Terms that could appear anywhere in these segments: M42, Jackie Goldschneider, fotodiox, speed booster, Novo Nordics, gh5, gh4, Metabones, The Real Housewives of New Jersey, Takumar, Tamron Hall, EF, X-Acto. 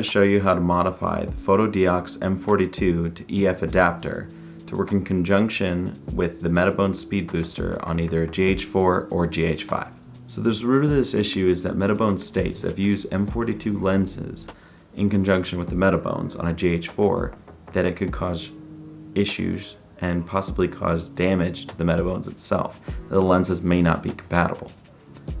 going to show you how to modify the fotodiox M42 to EF adapter to work in conjunction with the Metabones speed booster on either gh4 or gh5. So the root of this issue is that Metabones states if you use M42 lenses in conjunction with the Metabones on a gh4, that it could cause issues and possibly cause damage to the Metabones itself. The lenses may not be compatible.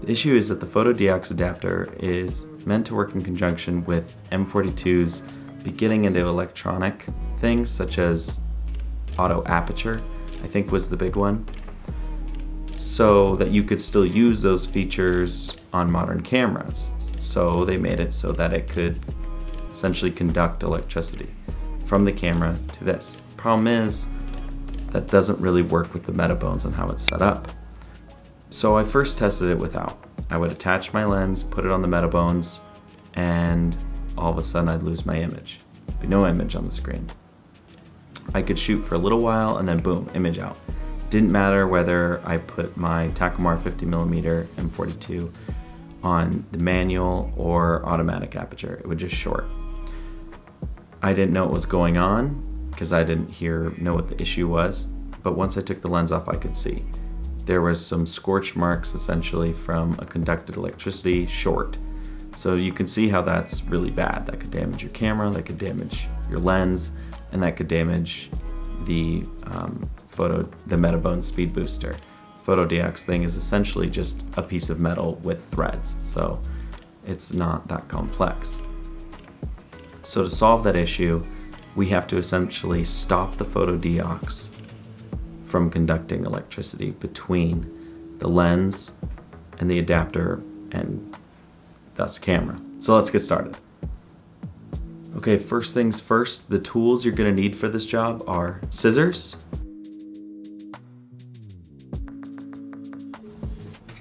The issue is that the fotodiox adapter is meant to work in conjunction with M42's beginning into electronic things, such as auto aperture, I think was the big one, so that you could still use those features on modern cameras. So they made it so that it could essentially conduct electricity from the camera to this. Problem is, that doesn't really work with the Metabones and how it's set up. So I first tested it without. I would attach my lens, put it on the Metabones, and all of a sudden I'd lose my image. There'd be no image on the screen. I could shoot for a little while and then boom, image out. Didn't matter whether I put my Takumar 50mm M42 on the manual or automatic aperture, it would just short. I didn't know what was going on because I didn't know what the issue was, but once I took the lens off I could see. There was some scorch marks essentially from a conducted electricity short. So you can see how that's really bad. That could damage your camera, that could damage your lens, and that could damage the Metabones speed booster. Fotodiox thing is essentially just a piece of metal with threads, so it's not that complex. So to solve that issue, we have to essentially stop the fotodiox from conducting electricity between the lens and the adapter and thus camera. So let's get started. Okay, first things first, the tools you're going to need for this job are scissors,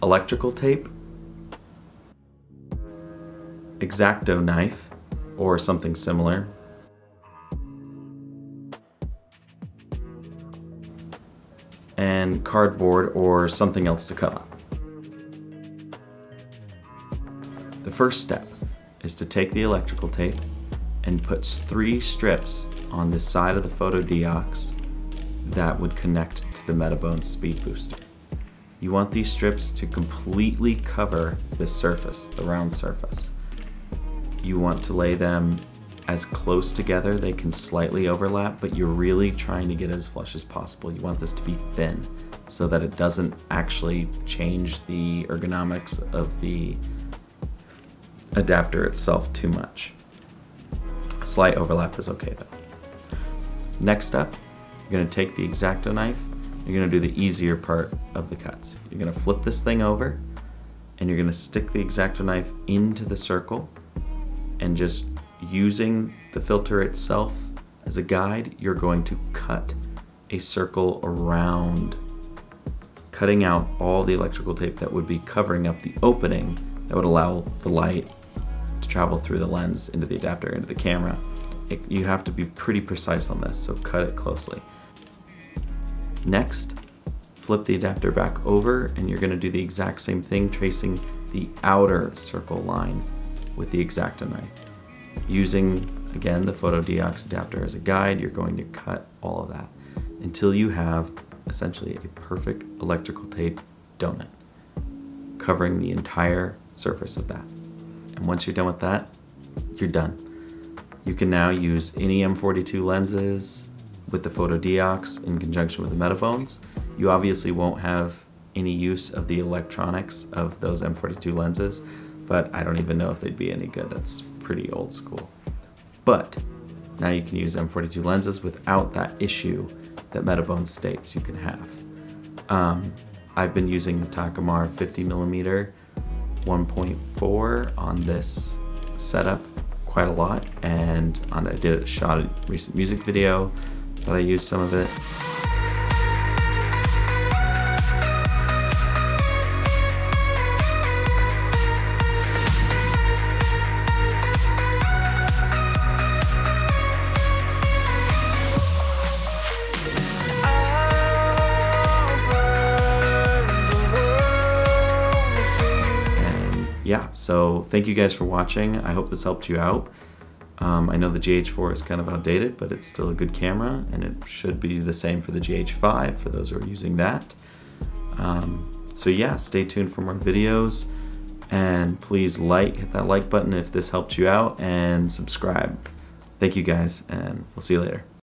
electrical tape, X-Acto knife or something similar, and cardboard or something else to cut up. The first step is to take the electrical tape and put 3 strips on the side of the fotodiox that would connect to the Metabones speed booster. You want these strips to completely cover this surface, the round surface. You want to lay them as close together. They can slightly overlap, but you're really trying to get as flush as possible. You want this to be thin so that it doesn't actually change the ergonomics of the adapter itself too much. A slight overlap is okay though. Next up, you're gonna take the X-Acto knife. You're gonna do the easier part of the cuts. You're gonna flip this thing over and you're gonna stick the X-Acto knife into the circle, and just using the filter itself as a guide, you're going to cut a circle around, cutting out all the electrical tape that would be covering up the opening that would allow the light to travel through the lens, into the adapter, into the camera. You have to be pretty precise on this, so cut it closely. Next, flip the adapter back over and you're gonna do the exact same thing, tracing the outer circle line with the X-Acto knife. Using, again, the fotodiox adapter as a guide, you're going to cut all of that until you have essentially a perfect electrical tape donut covering the entire surface of that. And once you're done with that, you're done. You can now use any M42 lenses with the fotodiox in conjunction with the Metabones. You obviously won't have any use of the electronics of those M42 lenses, but I don't even know if they'd be any good. That's pretty old school. But now you can use M42 lenses without that issue that Metabones states you can have. I've been using the Takumar 50mm 1.4 on this setup quite a lot, and I shot a recent music video that I used some of it. So thank you guys for watching. I hope this helped you out. I know the gh4 is kind of outdated, but it's still a good camera, and it should be the same for the gh5 for those who are using that. So yeah, stay tuned for more videos, and please hit that like button if this helped you out, and subscribe. Thank you guys, and we'll see you later.